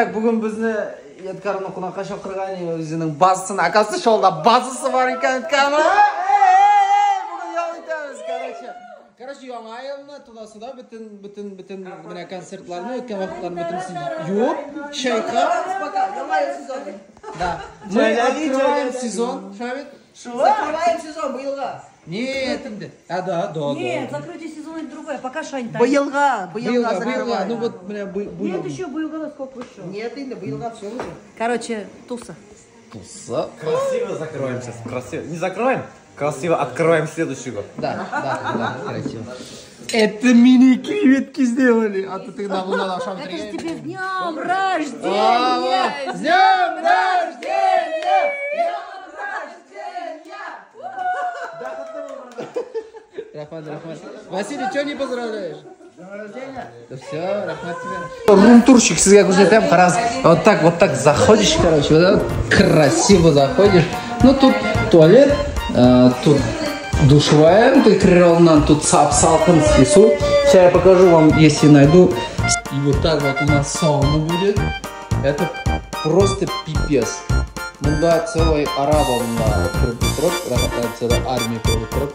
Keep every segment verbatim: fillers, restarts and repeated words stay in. Так, бүгін бізді Едкарын оқыланға шоқырған өзінің базысын, акасы шолда базысы бар екен өткені. Бүгін ел етеміз, короче. Короче, Юана Айылына туда-суда бүтін міне концертларыны, өткен вақытларын бүтін юып, шайқа. Давай сезон. Да. Мы открываем сезон. Закрываем сезон, Баилга. Нет, а да, да, нет, да. Закрытие сезона это другое, пока Шань там. Баилга, Баилга, Баилга, ну вот, бля, Баилга. Нет еще Баилга, насколько еще? Нет, Инна, Баилга, все уже. Короче, туса. Туса. Красиво закроем сейчас, красиво. Не закроем? Красиво открываем следующий год. Да, да, да, красиво. Это мини-креветки сделали, а то ты давно на шампанское. Это же тебе днем рождения! С днем рождения! Рахмат, Рахмат. Василий, что не поздравляешь? Да все, Рахмат тебе. Рум-турщик, как уже там, вот так, вот так заходишь, короче, вот так красиво заходишь. Ну тут туалет, а, тут душевая, ты крыл нам тут сапсалком снесу. Сейчас я покажу вам, если найду. И вот так вот у нас сауна будет. Это просто пипец. Ну да, целый арабом на круглый троп, целая армия круглый троп.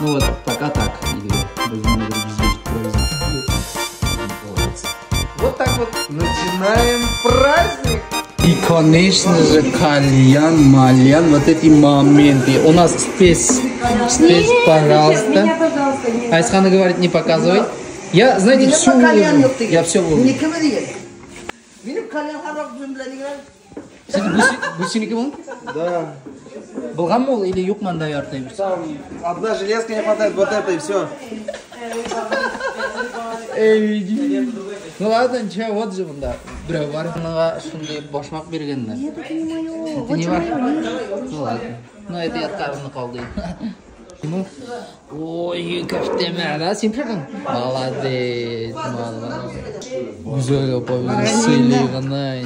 Ну вот, пока так. Вот так вот начинаем праздник. И, конечно же, кальян, мальян, вот эти моменты. У нас спесь, спесь, пожалуйста. Айсхана говорит, не показывай. Я, знаете, всю выложу. Я все выложу. Бусиники вон? Да. Булгамол или юкман даяртай? Там одна железка не хватает, вот это и все. Эй, иди. Ну ладно, ничего, вот же да. Бля, варенного шундай башмак бергеннер. Нет, это не мое. Это не ваше. Ну ладно. Ну это я откарываю на колды. Ой, как ты меня, да, симплекан? Молодец, молодец. Гузель, повезли, сильный,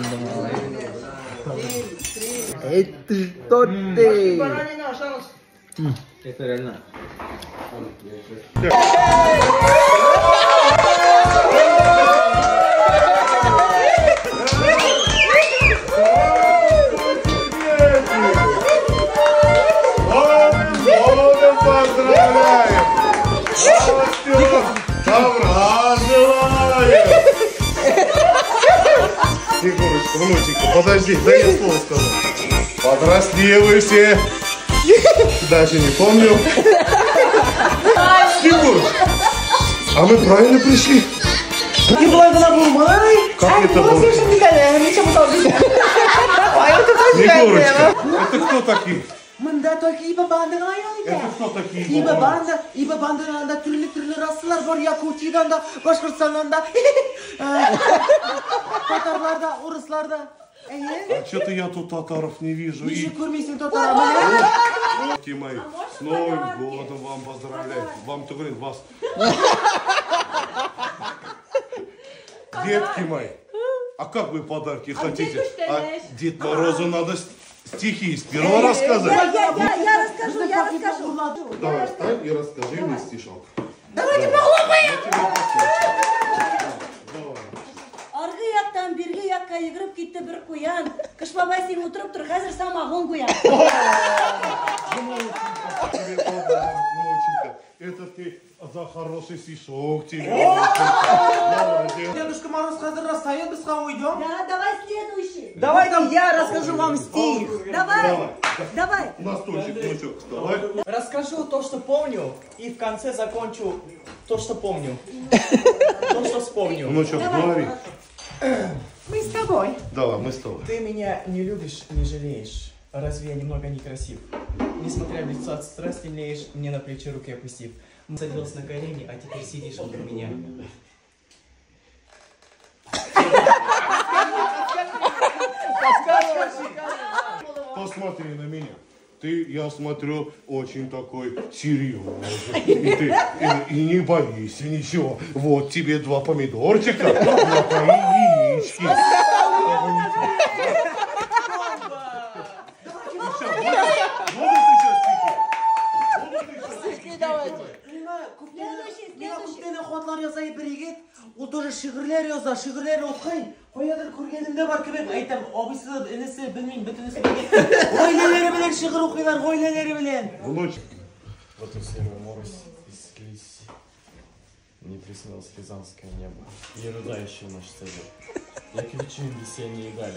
это что ты? Это реально. Егорочка, внученька, подожди, дай я слово скажу. Подросли вы все. Даже не помню. Егорочка, а мы правильно пришли? Как это было? Егорочка, это кто такие? Это кто такие? Ибо банда, ибо банда, банда, трилли, трилли, раслар, бар, якутий, банда, башкортстан, татарлар, да, урыслар, да. А что-то я тут татаров не вижу. Еще курмисин татаров. Дети мои, с Новым годом вам поздравляю. Вам-то говорит, вас. Детки мои, а как вы подарки хотите? А Дед Морозу надо... Стихи из первого рассказа. Я, я, я, я расскажу, я расскажу. Давай, встань и расскажи давай. Мне стишок. Давайте похлопаем! Аргы яктан, берги якка, егрып кетті бір қоян. Кышбабай сен отырып тұр, қазір сам ағон қоян. Это ты за хороший стишок тебе. Дедушка Мороз, хазар расстает, без кого уйдем? Да, давай следующий. Давай там я расскажу вам стих. Давай, давай. Настольчик, внучок, давай. Расскажу то, что помню, и в конце закончу то, что помню. То, что вспомню. Внучок, говори. Мы с тобой. Давай, мы с тобой. Ты меня не любишь, не жалеешь. Разве я немного некрасив? Несмотря в лицо от страсти леешь, мне на плечи руки опустив. Садился на колени, а теперь сидишь около меня. Посмотри на меня. Ты, я смотрю, очень такой серьезный. И ты и, и не боишься ничего. Вот тебе два помидорчика, напои яички. Будут еще стихи? Будут еще стихи? Давайте. көптеген қуатлар язай бір егет, ол тоже шығырлер яза, шығырлер отқай, қоядыр көргенімде бар көбек, айтам, абысы, інісі, білмейм, бітінісі бігет. Ойлелері білен шығыр оқидар, ойлелері білен. Лучше. Вот он серый мороз из Клиси. Мне приснилось рязанское небо. И рыдающие наш цели. Как вечные весенние гали.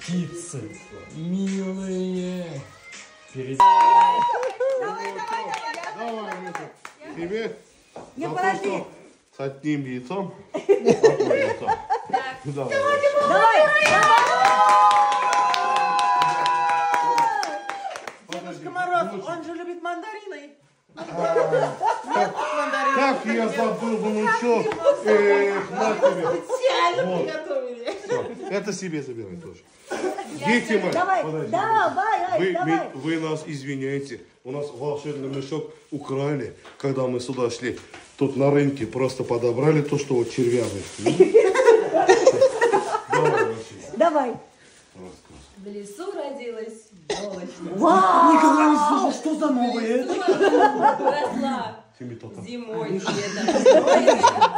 Птицы, милые. Перед... Давай, давай, давай, давай. Тебе запустим с одним яйцом, с одним яйцом. Давай, давай, давай. Дедушка Мороз, он же любит мандарины. Как я забыл, ну что? Специально приготовили. Это себе забирай тоже. Дети мои, давай, подожди, давай, вы, давай. Вы, вы нас извиняете, у нас волшебный мешок украли, когда мы сюда шли. Тут на рынке просто подобрали то, что вот червя вышли. Давай. В лесу родилась елочка. Вау! Никогда не слышал, что за новое? Росла зимой, летом, зеленая.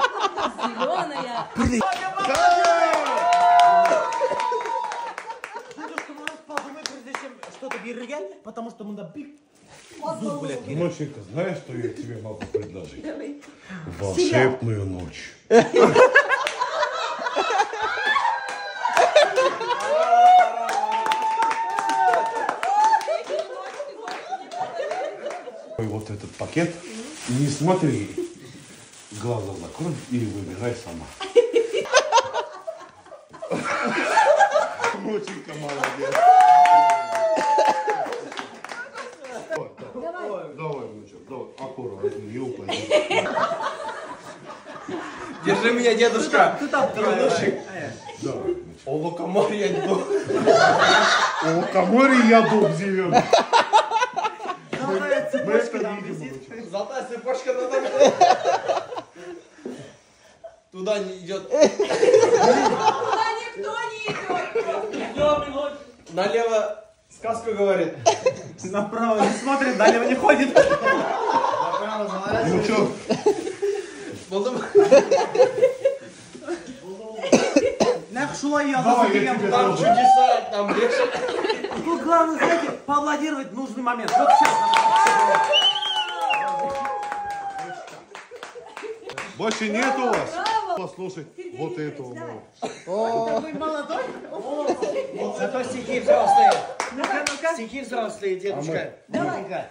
Потому что мы добили. Ноченька, знаешь, что я тебе могу предложить? Волшебную ночь. Вот этот пакет. Не смотри. Глаза закрой и выбирай сама. Ноченька, молодец. Давай, внучок, давай, аккуратно, не упади. Держи меня, дедушка. Ты там, дедушек. Давай, внучок. О, лукоморье я дуб. О, лукоморье я дуб зеленый. Золотая цепочка там висит. Золотая цепочка на там. Туда не идет. Туда никто не идет. Налево сказку говорит. Направо не смотрит, налево не ходит. Направо заворачивает. Нах шулай я засмотрел. Там чудеса, там легче. Тут главное, знаете, поаплодировать в нужный момент. Вот сейчас. Больше нет у вас. Послушай, вот этого мало. Такой молодой. Зато стихи взрослые. Ну-ка, ну-ка. Стихи взрослые, дедушка. Давай-ка.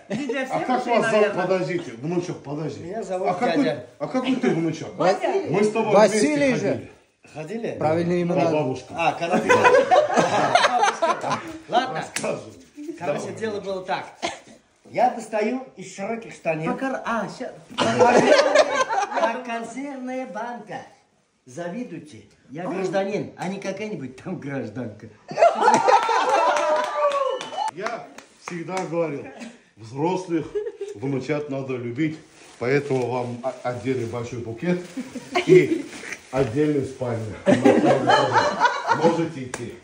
А как вас зовут? Подождите, внучок, подожди. Меня зовут Катя. А какой ты внучок? Мы с тобой Василий же. Ходили? Правильные имена. Бабушка. А, короче. Ладно. Короче, дело было так. Я достаю из широких штанин. А, сейчас. Как консервная банка. Завидуйте. Я гражданин, а не какая-нибудь там гражданка. Я всегда говорил, взрослых внучат надо любить. Поэтому вам отдельный большой букет и отдельную спальню. Можете идти.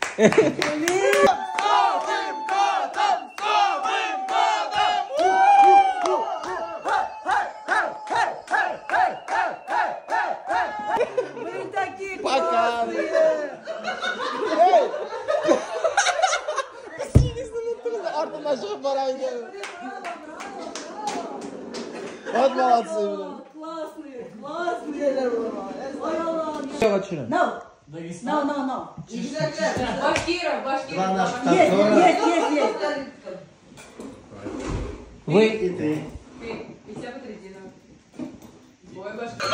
Вот молодцы. Классные, классные. Все, no. No, no, no. Башкиров, Башкиров. Нет, нет, нет, нет. Вы и ты. Пятьдесят по тридцать. Двое башкиров.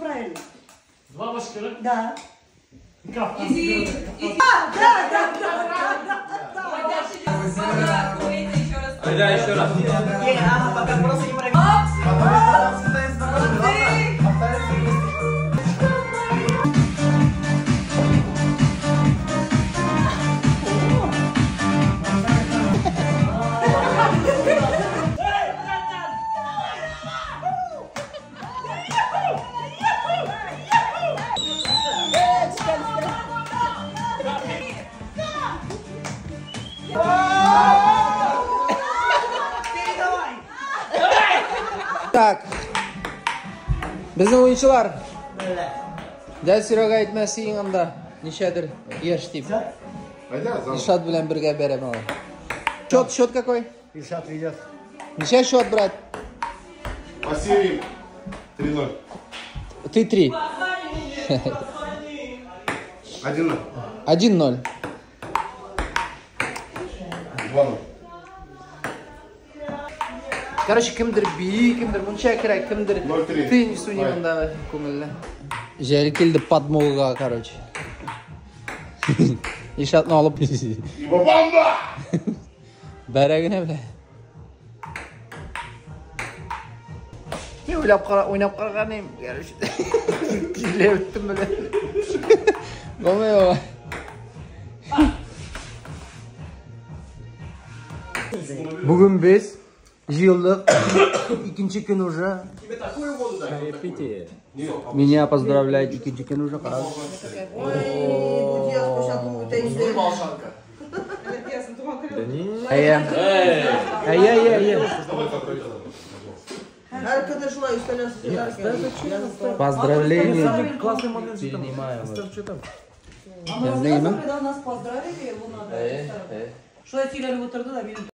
Правильно. Два башкира? Да. Как там? Иди, иди. А, да, да, да, да, да. Айда, еще раз. Ей, она пока просто не проиграет. Молодцы! Так. Біздің ойыншылар. Дәсіраға айтмәсі еңімді. Нешәдір еш тип. Ишат білен бірге берем алар. Счет, счет какой? Ишат ведет. Неше счет, брат? По серии три ноль. Ты три. один ноль. один ноль. два ноль. Короче, кімдір бей, кімдір мұнша керек, кімдір түйін сүйінімді көңілі. Жәрекелді подмолға, короче. Ишатын алып. Ибабамба! Бәрәгіне біле. Мен ойлап қара, ойнап қарғанайым, короче. Келе біттім біле. Қомай оға. Бүгін біз жылдық икенче күн уже. Меня поздравляет икенче күн уже. Поздравление. Принимаю. Я знаю. Что я теряю вот тогда?